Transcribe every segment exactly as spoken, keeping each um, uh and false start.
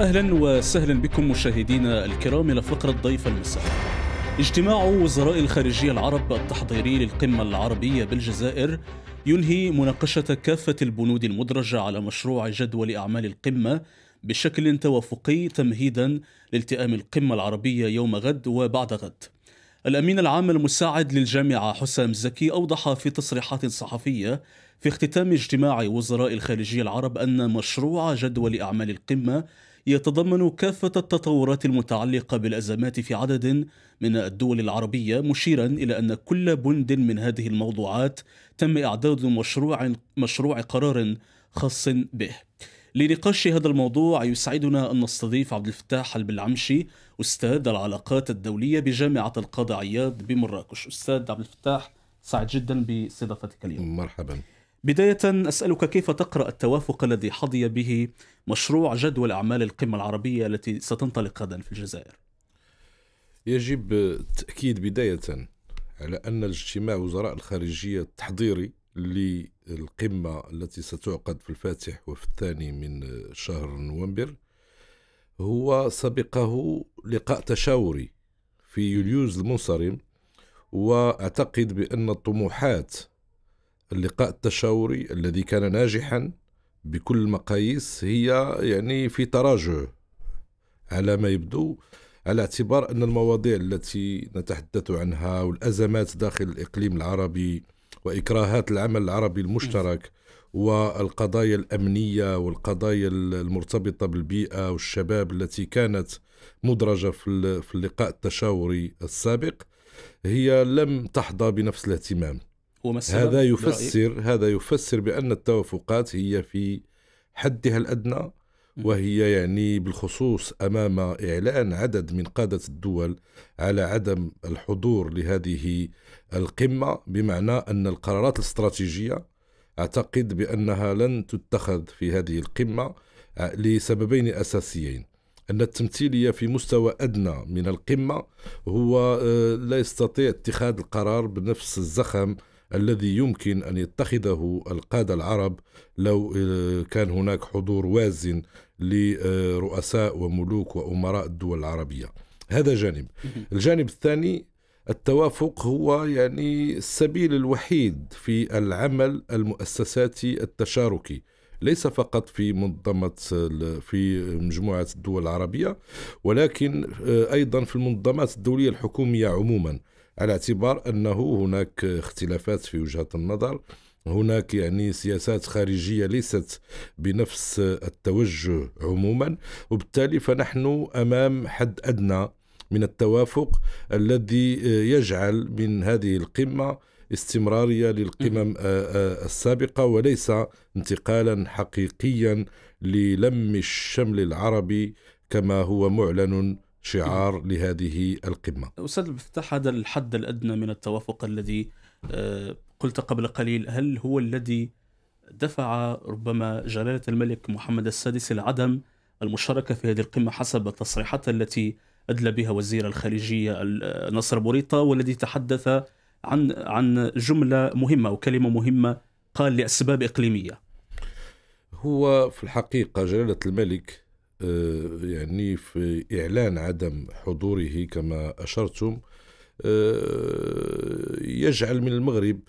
أهلا وسهلا بكم مشاهدينا الكرام إلى فقرة ضيف المساء. اجتماع وزراء الخارجية العرب التحضيري للقمة العربية بالجزائر ينهي مناقشة كافة البنود المدرجة على مشروع جدول أعمال القمة بشكل توافقي تمهيدا لالتئام القمة العربية يوم غد وبعد غد. الأمين العام المساعد للجامعة حسام زكي أوضح في تصريحات صحفية في اختتام اجتماع وزراء الخارجية العرب أن مشروع جدول أعمال القمة يتضمن كافة التطورات المتعلقة بالأزمات في عدد من الدول العربية، مشيرا إلى أن كل بند من هذه الموضوعات تم إعداد مشروع مشروع قرار خاص به. لنقاش هذا الموضوع يسعدنا أن نستضيف عبد الفتاح البلعمشي أستاذ العلاقات الدولية بجامعة القاضي عياض بمراكش. أستاذ عبد الفتاح، سعد جدا باستضافتك اليوم. مرحبا. بداية أسألك كيف تقرأ التوافق الذي حظي به مشروع جدول أعمال القمة العربية التي ستنطلق غدا في الجزائر؟ يجب التأكيد بداية على أن الاجتماع وزراء الخارجية التحضيري للقمة التي ستعقد في الفاتح وفي الثاني من شهر نوفمبر هو سبقه لقاء تشاوري في يوليوز المنصرم، وأعتقد بأن الطموحات اللقاء التشاوري الذي كان ناجحا بكل المقاييس هي يعني في تراجع على ما يبدو، على اعتبار أن المواضيع التي نتحدث عنها والأزمات داخل الإقليم العربي وإكراهات العمل العربي المشترك والقضايا الأمنية والقضايا المرتبطة بالبيئة والشباب التي كانت مدرجة في اللقاء التشاوري السابق هي لم تحظى بنفس الاهتمام. هذا يفسر برأيك. هذا يفسر بأن التوافقات هي في حدها الأدنى، وهي يعني بالخصوص أمام إعلان عدد من قادة الدول على عدم الحضور لهذه القمة، بمعنى أن القرارات الاستراتيجية أعتقد بأنها لن تتخذ في هذه القمة لسببين أساسيين: أن التمثيلية في مستوى أدنى من القمة هو لا يستطيع اتخاذ القرار بنفس الزخم الذي يمكن أن يتخذه القادة العرب لو كان هناك حضور وازن لرؤساء وملوك وأمراء الدول العربية. هذا جانب. الجانب الثاني، التوافق هو يعني السبيل الوحيد في العمل المؤسساتي التشاركي، ليس فقط في منظمة في مجموعة الدول العربية، ولكن أيضا في المنظمات الدولية الحكومية عموما، على اعتبار أنه هناك اختلافات في وجهة النظر، هناك يعني سياسات خارجية ليست بنفس التوجه عموما، وبالتالي فنحن أمام حد أدنى من التوافق الذي يجعل من هذه القمة استمرارية للقمم السابقة وليس انتقالا حقيقيا للم الشمل العربي كما هو معلن شعار لهذه القمة. أستاذ بفتح، هذا الحد الأدنى من التوافق الذي قلت قبل قليل، هل هو الذي دفع ربما جلالة الملك محمد السادس لعدم المشاركة في هذه القمة حسب التصريحات التي أدلى بها وزير الخارجية ناصر بوريطة، والذي تحدث عن عن جملة مهمة أو كلمة مهمة، قال لأسباب إقليمية؟ هو في الحقيقة جلالة الملك يعني في إعلان عدم حضوره كما أشرتم يجعل من المغرب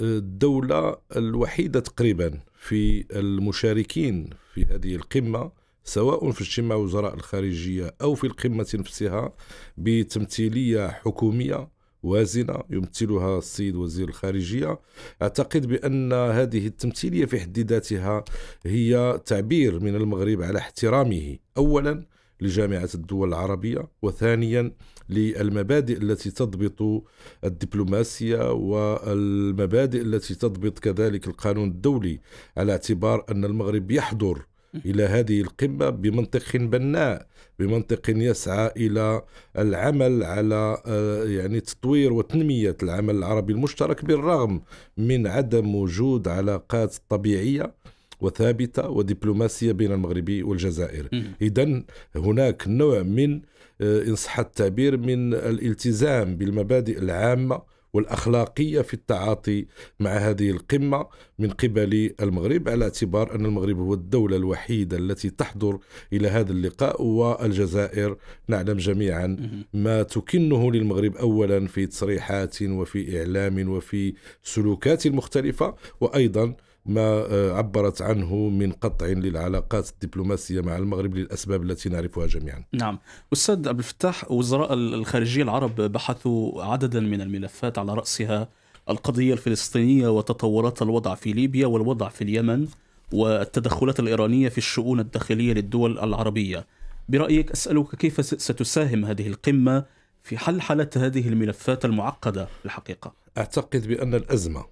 الدولة الوحيدة تقريبا في المشاركين في هذه القمة، سواء في اجتماع وزراء الخارجية أو في القمة نفسها، بتمثيلية حكومية وازنة يمثلها السيد وزير الخارجية. أعتقد بأن هذه التمثيلية في حد ذاتها هي تعبير من المغرب على احترامه أولا لجامعة الدول العربية، وثانيا للمبادئ التي تضبط الدبلوماسية والمبادئ التي تضبط كذلك القانون الدولي، على اعتبار أن المغرب يحضر إلى هذه القمة بمنطق بناء، بمنطق يسعى إلى العمل على يعني تطوير وتنمية العمل العربي المشترك بالرغم من عدم وجود علاقات طبيعية وثابتة ودبلوماسية بين المغرب والجزائر. إذن هناك نوع من إن صح التعبير من الالتزام بالمبادئ العامة والأخلاقية في التعاطي مع هذه القمة من قبل المغرب، على اعتبار أن المغرب هو الدولة الوحيدة التي تحضر إلى هذا اللقاء، والجزائر نعلم جميعا ما تكنه للمغرب أولا في تصريحات وفي إعلام وفي سلوكات مختلفة، وأيضا ما عبرت عنه من قطع للعلاقات الدبلوماسية مع المغرب للأسباب التي نعرفها جميعا. نعم أستاذ عبد الفتاح، وزراء الخارجية العرب بحثوا عددا من الملفات على رأسها القضية الفلسطينية وتطورات الوضع في ليبيا والوضع في اليمن والتدخلات الإيرانية في الشؤون الداخلية للدول العربية. برأيك، أسألك كيف ستساهم هذه القمة في حل حالة هذه الملفات المعقدة الحقيقة؟ أعتقد بأن الأزمة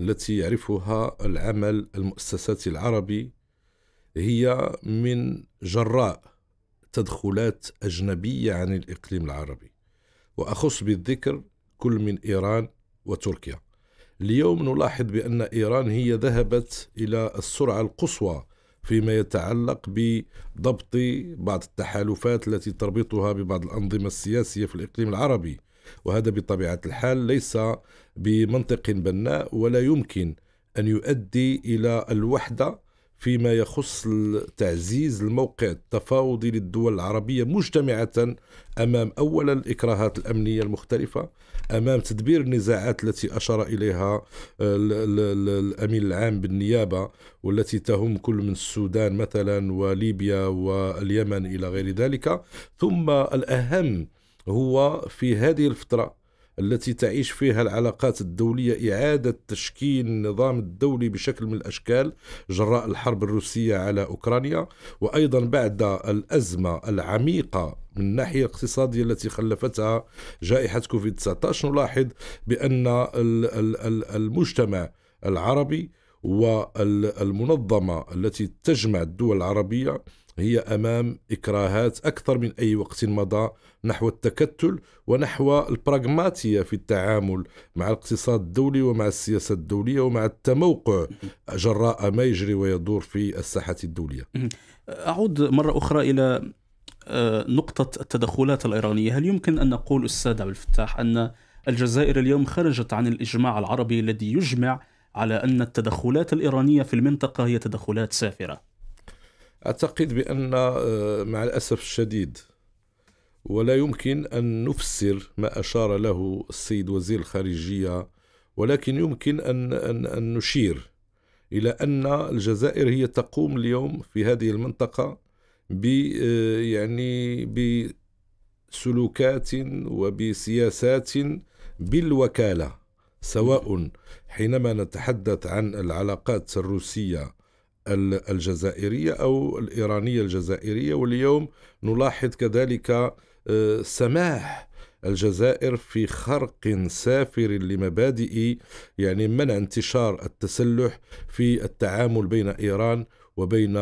التي يعرفها العمل المؤسساتي العربي هي من جراء تدخلات أجنبية عن الإقليم العربي، وأخص بالذكر كل من إيران وتركيا. اليوم نلاحظ بأن إيران هي ذهبت إلى السرعة القصوى فيما يتعلق بضبط بعض التحالفات التي تربطها ببعض الأنظمة السياسية في الإقليم العربي، وهذا بطبيعة الحال ليس بمنطق بناء، ولا يمكن أن يؤدي إلى الوحدة فيما يخص تعزيز الموقع التفاوضي للدول العربية مجتمعة أمام أولا الإكراهات الأمنية المختلفة، أمام تدبير النزاعات التي أشار إليها الأمين العام بالنيابة والتي تهم كل من السودان مثلا وليبيا واليمن إلى غير ذلك. ثم الأهم هو في هذه الفترة التي تعيش فيها العلاقات الدولية إعادة تشكيل النظام الدولي بشكل من الأشكال جراء الحرب الروسية على أوكرانيا، وأيضا بعد الأزمة العميقة من الناحية الاقتصادية التي خلفتها جائحة كوفيد تسعة عشر. نلاحظ بأن المجتمع العربي والمنظمة التي تجمع الدول العربية هي أمام إكراهات أكثر من أي وقت مضى نحو التكتل ونحو البراغماتية في التعامل مع الاقتصاد الدولي ومع السياسة الدولية ومع التموقع جراء ما يجري ويدور في الساحة الدولية. أعود مرة أخرى إلى نقطة التدخلات الإيرانية. هل يمكن أن نقول أستاذ عبد الفتاح أن الجزائر اليوم خرجت عن الإجماع العربي الذي يجمع على أن التدخلات الإيرانية في المنطقة هي تدخلات سافرة؟ أعتقد بأن مع الأسف الشديد، ولا يمكن أن نفسر ما أشار له السيد وزير الخارجية، ولكن يمكن أن, أن, أن نشير إلى أن الجزائر هي تقوم اليوم في هذه المنطقة ب يعني بسلوكات وبسياسات بالوكالة، سواء حينما نتحدث عن العلاقات الروسية الجزائرية أو الإيرانية الجزائرية. واليوم نلاحظ كذلك سماح الجزائر في خرق سافر لمبادئ يعني منع انتشار التسلح في التعامل بين إيران وبين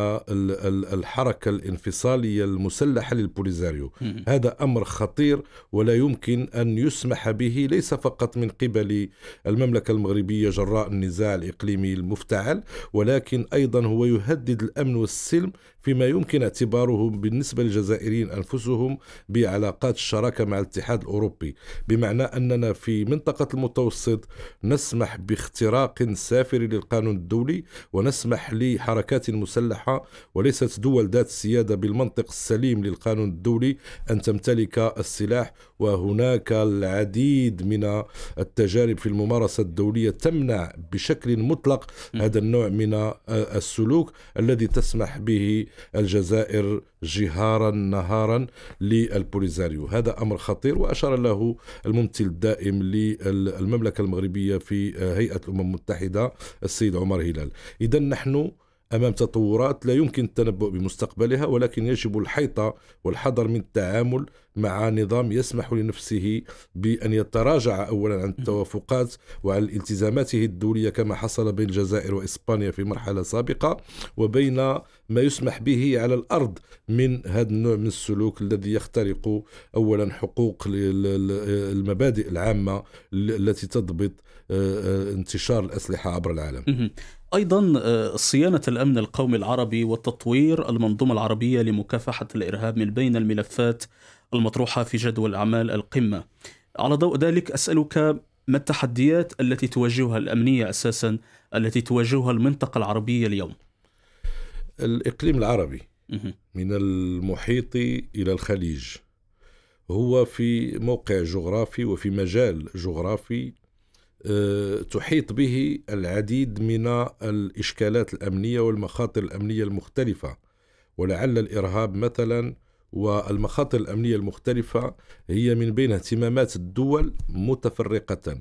الحركة الانفصالية المسلحة للبوليزاريو. هذا أمر خطير ولا يمكن أن يسمح به، ليس فقط من قبل المملكة المغربية جراء النزاع الإقليمي المفتعل، ولكن أيضا هو يهدد الأمن والسلم فيما يمكن اعتباره بالنسبة للجزائريين أنفسهم بعلاقات الشراكة مع الاتحاد الأوروبي، بمعنى أننا في منطقة المتوسط نسمح باختراق سافر للقانون الدولي ونسمح لحركات مسلحة وليست دول ذات سيادة بالمنطق السليم للقانون الدولي أن تمتلك السلاح. وهناك العديد من التجارب في الممارسة الدولية تمنع بشكل مطلق هذا النوع من السلوك الذي تسمح به الجزائر جهارا نهارا للبوليزاريو. هذا أمر خطير وأشار له الممثل الدائم للمملكة المغربية في هيئة الأمم المتحدة السيد عمر هلال. إذا نحن أمام تطورات لا يمكن التنبؤ بمستقبلها، ولكن يجب الحيطة والحذر من التعامل مع نظام يسمح لنفسه بأن يتراجع أولا عن التوافقات وعن الالتزاماته الدولية كما حصل بين الجزائر وإسبانيا في مرحلة سابقة، وبين ما يسمح به على الأرض من هذا النوع من السلوك الذي يخترق أولا حقوق المبادئ العامة التي تضبط انتشار الأسلحة عبر العالم. أيضا صيانة الأمن القومي العربي وتطوير المنظومة العربية لمكافحة الإرهاب من بين الملفات المطروحة في جدول أعمال القمة. على ضوء ذلك أسألك، ما التحديات التي تواجهها الأمنية أساسا التي تواجهها المنطقة العربية اليوم؟ الإقليم العربي من المحيط إلى الخليج هو في موقع جغرافي وفي مجال جغرافي تحيط به العديد من الإشكالات الأمنية والمخاطر الأمنية المختلفة، ولعل الإرهاب مثلا والمخاطر الأمنية المختلفة هي من بين اهتمامات الدول متفرقة،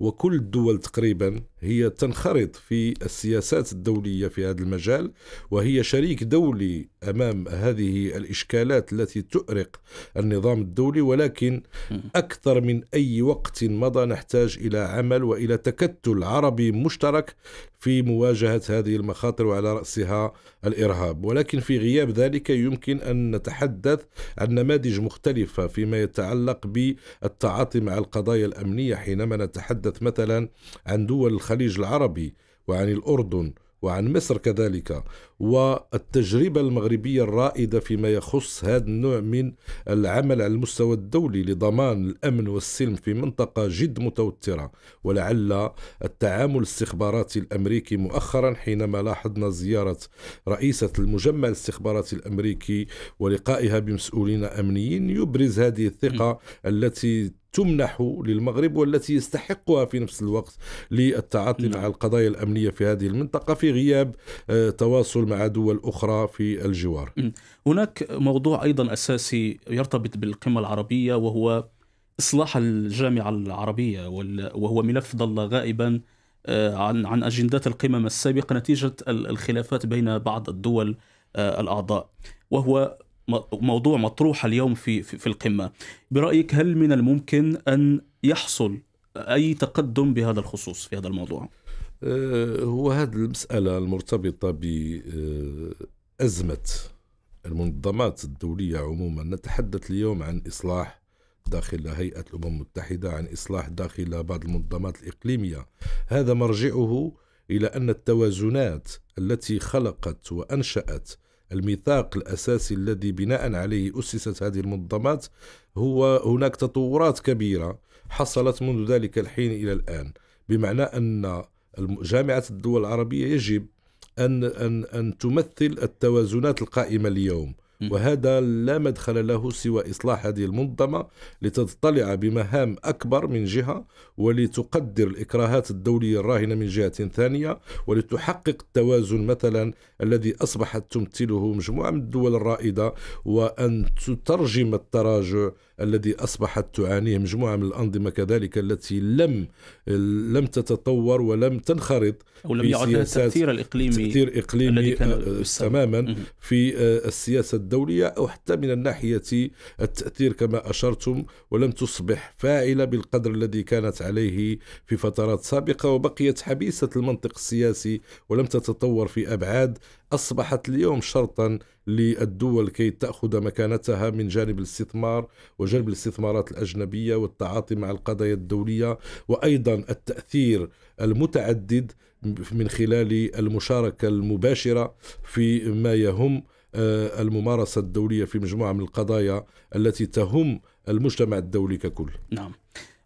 وكل الدول تقريبا هي تنخرط في السياسات الدولية في هذا المجال، وهي شريك دولي أمام هذه الإشكالات التي تؤرق النظام الدولي، ولكن أكثر من أي وقت مضى نحتاج إلى عمل وإلى تكتل عربي مشترك في مواجهة هذه المخاطر وعلى رأسها الإرهاب. ولكن في غياب ذلك يمكن أن نتحدث عن نماذج مختلفة فيما يتعلق بالتعاطي مع القضايا الأمنية، حينما نتحدث مثلا عن دول الخليج العربي وعن الأردن وعن مصر كذلك، والتجربة المغربية الرائدة فيما يخص هذا النوع من العمل على المستوى الدولي لضمان الأمن والسلم في منطقة جد متوترة. ولعل التعامل الاستخباراتي الأمريكي مؤخرا، حينما لاحظنا زيارة رئيسة المجمع الاستخباراتي الأمريكي ولقائها بمسؤولين أمنيين، يبرز هذه الثقة التي تمنح للمغرب والتي يستحقها في نفس الوقت للتعاطي مع القضايا الأمنية في هذه المنطقة، في غياب تواصل مع دول أخرى في الجوار. هناك موضوع أيضا أساسي يرتبط بالقمة العربية وهو إصلاح الجامعة العربية، وهو ملف ظل غائبا عن عن أجندات القمم السابقة نتيجة الخلافات بين بعض الدول الأعضاء، وهو موضوع مطروح اليوم في في القمة. برأيك هل من الممكن أن يحصل أي تقدم بهذا الخصوص في هذا الموضوع؟ هو هذه المسألة المرتبطة بأزمة المنظمات الدولية عموما. نتحدث اليوم عن إصلاح داخل هيئة الأمم المتحدة، عن إصلاح داخل بعض المنظمات الإقليمية. هذا مرجعه إلى أن التوازنات التي خلقت وأنشأت الميثاق الأساسي الذي بناء عليه أسست هذه المنظمات، هو هناك تطورات كبيرة حصلت منذ ذلك الحين إلى الآن، بمعنى أن جامعة الدول العربية يجب أن أن أن تمثل التوازنات القائمة اليوم، وهذا لا مدخل له سوى إصلاح هذه المنظمة لتطلع بمهام أكبر من جهة، ولتقدر الإكراهات الدولية الراهنة من جهة ثانية، ولتحقق التوازن مثلا الذي أصبحت تمثله مجموعة من الدول الرائدة، وأن تترجم التراجع الذي أصبحت تعانيه مجموعة من الأنظمة كذلك التي لم لم تتطور ولم تنخرط أو لم يعد لها التأثير الإقليمي, تأثير إقليمي تماما في السياسة الدولية، أو حتى من الناحية التأثير كما أشرتم، ولم تصبح فاعلة بالقدر الذي كانت عليه في فترات سابقة، وبقيت حبيسة المنطق السياسي ولم تتطور في أبعاد أصبحت اليوم شرطا للدول كي تأخذ مكانتها من جانب الاستثمار وجلب الاستثمارات الأجنبية والتعاطي مع القضايا الدولية، وأيضا التأثير المتعدد من خلال المشاركة المباشرة في ما يهم الممارسة الدولية في مجموعة من القضايا التي تهم المجتمع الدولي ككل. نعم.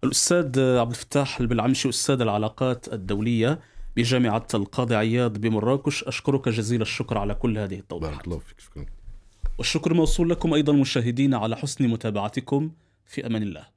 الأستاذ عبد الفتاح البلعمشي، أستاذ العلاقات الدولية بجامعة القاضي عياض بمراكش، أشكرك جزيل الشكر على كل هذه التوضيحات. بارك الله فيك. شكرا. والشكر موصول لكم أيضا مشاهدينا على حسن متابعتكم. في أمان الله.